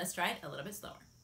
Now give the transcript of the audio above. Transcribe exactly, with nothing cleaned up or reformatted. Let's try it a little bit slower.